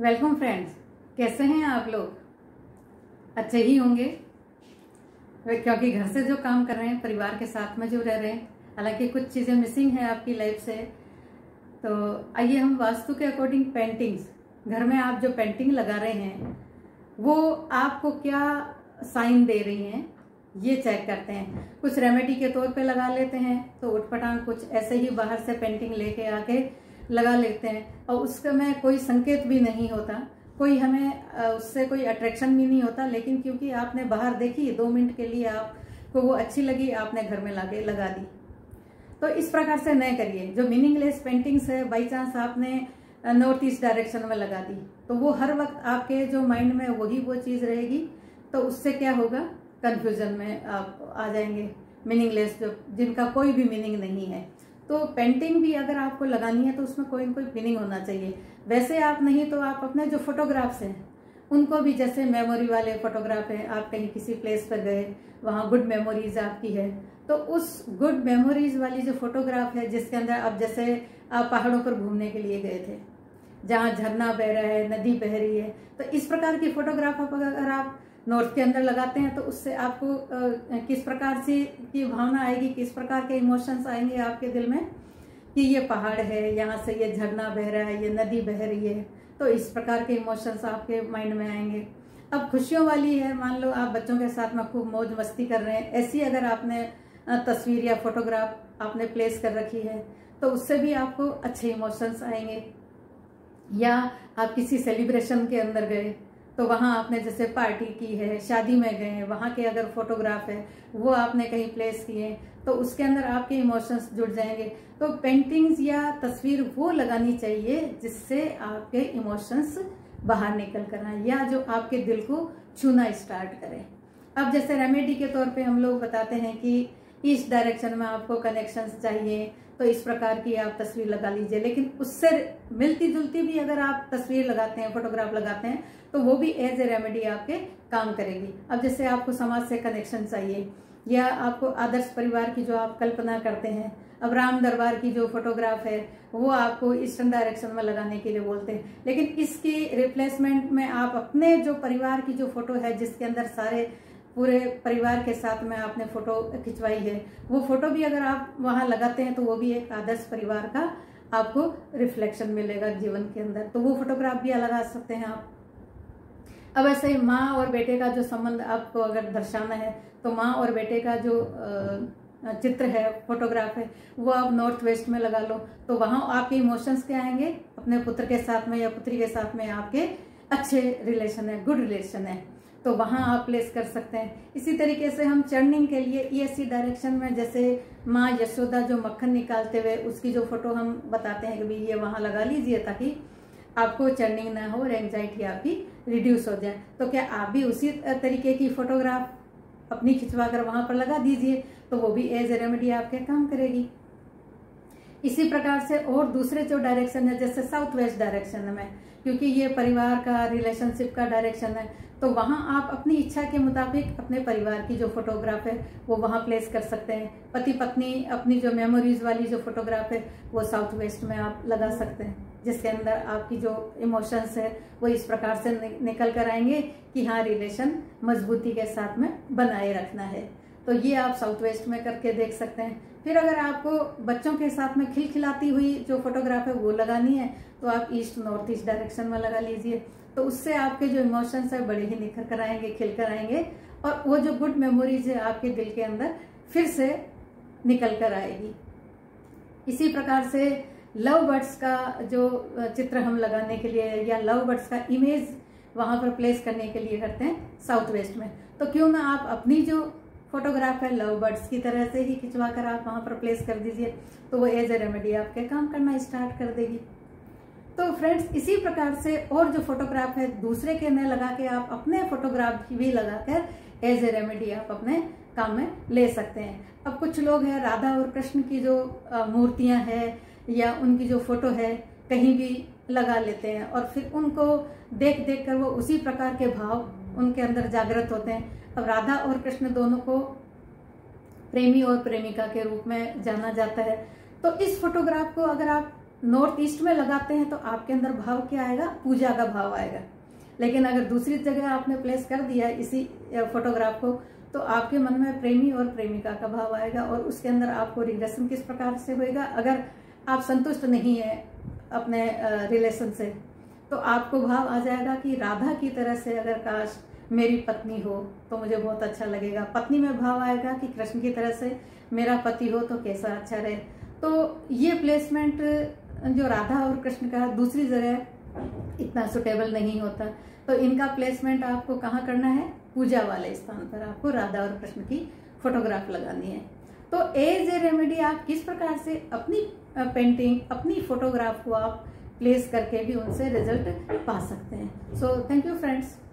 Welcome friends, कैसे हैं आप लोग? अच्छे ही होंगे क्योंकि घर से जो काम कर रहे हैं, परिवार के साथ में जो रह रहे हैं, हालांकि कुछ चीज़ें मिसिंग हैं आपकी लाइफ से। तो आइए हम वास्तु के अकॉर्डिंग पेंटिंग्स, घर में आप जो पेंटिंग लगा रहे हैं वो आपको क्या साइन दे रही हैं ये चेक करते हैं। कुछ रेमेडी के तौर पे लगा लेते हैं, तो उठपटांग कुछ ऐसे ही बाहर से पेंटिंग लेके आके लगा लेते हैं और उसका में कोई संकेत भी नहीं होता, कोई हमें उससे कोई अट्रैक्शन भी नहीं होता। लेकिन क्योंकि आपने बाहर देखी 2 मिनट के लिए, आपको वो अच्छी लगी, आपने घर में लाके लगा दी। तो इस प्रकार से न करिए। जो मीनिंगलेस पेंटिंग्स है, बाई चांस आपने नॉर्थ ईस्ट डायरेक्शन में लगा दी, तो वो हर वक्त आपके जो माइंड में वही वो चीज़ रहेगी, तो उससे क्या होगा, कन्फ्यूजन में आप आ जाएंगे। मीनिंगलेस जो, जिनका कोई भी मीनिंग नहीं है, तो पेंटिंग भी अगर आपको लगानी है तो उसमें कोई ना कोई मीनिंग होना चाहिए। वैसे आप नहीं तो आप अपने जो फोटोग्राफ्स हैं उनको भी, जैसे मेमोरी वाले फोटोग्राफ हैं, आप कहीं किसी प्लेस पर गए, वहाँ गुड मेमोरीज आपकी है, तो उस गुड मेमोरीज वाली जो फोटोग्राफ है जिसके अंदर आप, जैसे आप पहाड़ों पर घूमने के लिए गए थे जहाँ झरना बह रहा है, नदी बह रही है, तो इस प्रकार की फोटोग्राफ अगर आप नॉर्थ के अंदर लगाते हैं तो उससे आपको किस प्रकार से की भावना आएगी, किस प्रकार के इमोशंस आएंगे आपके दिल में कि ये पहाड़ है, यहाँ से ये झरना बह रहा है, ये नदी बह रही है, तो इस प्रकार के इमोशंस आपके माइंड में आएंगे। अब खुशियों वाली है, मान लो आप बच्चों के साथ में खूब मौज मस्ती कर रहे हैं, ऐसी अगर आपने तस्वीर या फोटोग्राफ आपने प्लेस कर रखी है तो उससे भी आपको अच्छे इमोशंस आएंगे। या आप किसी सेलिब्रेशन के अंदर गए तो वहाँ आपने जैसे पार्टी की है, शादी में गए, वहाँ के अगर फोटोग्राफ है वो आपने कहीं प्लेस किए तो उसके अंदर आपके इमोशंस जुड़ जाएंगे। तो पेंटिंग्स या तस्वीर वो लगानी चाहिए जिससे आपके इमोशंस बाहर निकल कर आए या जो आपके दिल को छूना स्टार्ट करें। अब जैसे रेमेडी के तौर पे हम लोग बताते हैं कि ईस्ट डायरेक्शन में आपको कनेक्शंस चाहिए, तो इस प्रकार की आप तस्वीर लगा लीजिए। लेकिन उससे मिलती जुलती भी अगर आप तस्वीर लगाते हैं, फोटोग्राफ लगाते हैं, तो वो भी एज ए रेमेडी आपके काम करेगी। अब जैसे आपको समाज से कनेक्शन चाहिए या आपको आदर्श परिवार की जो आप कल्पना करते हैं, अब राम दरबार की जो फोटोग्राफ है वो आपको ईस्टर्न डायरेक्शन में लगाने के लिए बोलते हैं, लेकिन इसकी रिप्लेसमेंट में आप अपने जो परिवार की जो फोटो है जिसके अंदर सारे पूरे परिवार के साथ में आपने फोटो खिंचवाई है, वो फोटो भी अगर आप वहाँ लगाते हैं तो वो भी एक आदर्श परिवार का आपको रिफ्लेक्शन मिलेगा जीवन के अंदर, तो वो फोटोग्राफ भी लगा सकते हैं आप। अब ऐसे ही माँ और बेटे का जो संबंध आपको अगर दर्शाना है तो माँ और बेटे का जो चित्र है, फोटोग्राफ है, वो आप नॉर्थ वेस्ट में लगा लो, तो वहाँ आपके इमोशंस क्या आएंगे, अपने पुत्र के साथ में या पुत्री के साथ में आपके अच्छे रिलेशन है, गुड रिलेशन है, तो वहाँ आप प्लेस कर सकते हैं। इसी तरीके से हम चर्निंग के लिए ईएससी डायरेक्शन में, जैसे माँ यशोदा जो मक्खन निकालते हुए उसकी जो फोटो हम बताते हैं कि भाई ये वहाँ लगा लीजिए ताकि आपको चर्निंग ना हो और एंजाइटी आपकी रिड्यूस हो जाए। तो क्या आप भी उसी तरीके की फोटोग्राफ अपनी खिंचवा कर वहाँ पर लगा दीजिए, तो वो भी एज ए रेमेडी आपके काम करेगी। इसी प्रकार से और दूसरे जो डायरेक्शन है, जैसे साउथ वेस्ट डायरेक्शन में, क्योंकि ये परिवार का, रिलेशनशिप का डायरेक्शन है, तो वहाँ आप अपनी इच्छा के मुताबिक अपने परिवार की जो फोटोग्राफ है वो वहाँ प्लेस कर सकते हैं। पति पत्नी अपनी जो मेमोरीज वाली जो फोटोग्राफ है वो साउथ वेस्ट में आप लगा सकते हैं, जिसके अंदर आपकी जो इमोशंस है वो इस प्रकार से निकल कर आएंगे कि हाँ, रिलेशन मजबूती के साथ में बनाए रखना है, तो ये आप साउथ वेस्ट में करके देख सकते हैं। फिर अगर आपको बच्चों के साथ में खिलखिलाती हुई जो फोटोग्राफ है वो लगानी है तो आप ईस्ट नॉर्थ ईस्ट डायरेक्शन में लगा लीजिए, तो उससे आपके जो इमोशंस है बड़े ही निखर कर आएंगे, खिल कर आएंगे, और वो जो गुड मेमोरीज है आपके दिल के अंदर फिर से निकल कर आएगी। इसी प्रकार से लव बर्ड्स का जो चित्र हम लगाने के लिए या लव बर्ड्स का इमेज वहाँ पर प्लेस करने के लिए करते हैं साउथ वेस्ट में, तो क्यों ना आप अपनी जो फोटोग्राफ है लव बर्ड्स की तरह से ही खिंचवा कर आप वहाँ पर प्लेस कर दीजिए, तो वो एज ए रेमेडी आपके काम करना स्टार्ट कर देगी। तो फ्रेंड्स, इसी प्रकार से और जो फोटोग्राफ है दूसरे के न लगा के आप अपने फोटोग्राफ की भी लगाकर एज ए रेमेडी आप अपने काम में ले सकते हैं। अब कुछ लोग हैं, राधा और कृष्ण की जो मूर्तियाँ हैं या उनकी जो फोटो है कहीं भी लगा लेते हैं और फिर उनको देख देख कर वो उसी प्रकार के भाव उनके अंदर जागृत होते हैं। अब राधा और कृष्ण दोनों को प्रेमी और प्रेमिका के रूप में जाना जाता है, तो इस फोटोग्राफ को अगर आप नॉर्थ ईस्ट में लगाते हैं तो आपके अंदर भाव क्या आएगा, पूजा का भाव आएगा। लेकिन अगर दूसरी जगह आपने प्लेस कर दिया इसी फोटोग्राफ को तो आपके मन में प्रेमी और प्रेमिका का भाव आएगा और उसके अंदर आपको रिग्रेशन किस प्रकार से होएगा। अगर आप संतुष्ट नहीं है अपने रिलेशन से तो आपको भाव आ जाएगा कि राधा की तरह से अगर काश मेरी पत्नी हो तो मुझे बहुत अच्छा लगेगा। पत्नी में भाव आएगा कि कृष्ण की तरह से मेरा पति हो तो कैसा अच्छा रहे। तो ये प्लेसमेंट जो राधा और कृष्ण का दूसरी जगह इतना सुटेबल नहीं होता, तो इनका प्लेसमेंट आपको कहाँ करना है, पूजा वाले स्थान पर आपको राधा और कृष्ण की फोटोग्राफ लगानी है। तो एज ए रेमेडी आप किस प्रकार से अपनी पेंटिंग, अपनी फोटोग्राफ को आप प्लेस करके भी उनसे रिजल्ट पा सकते हैं। So thank you friends.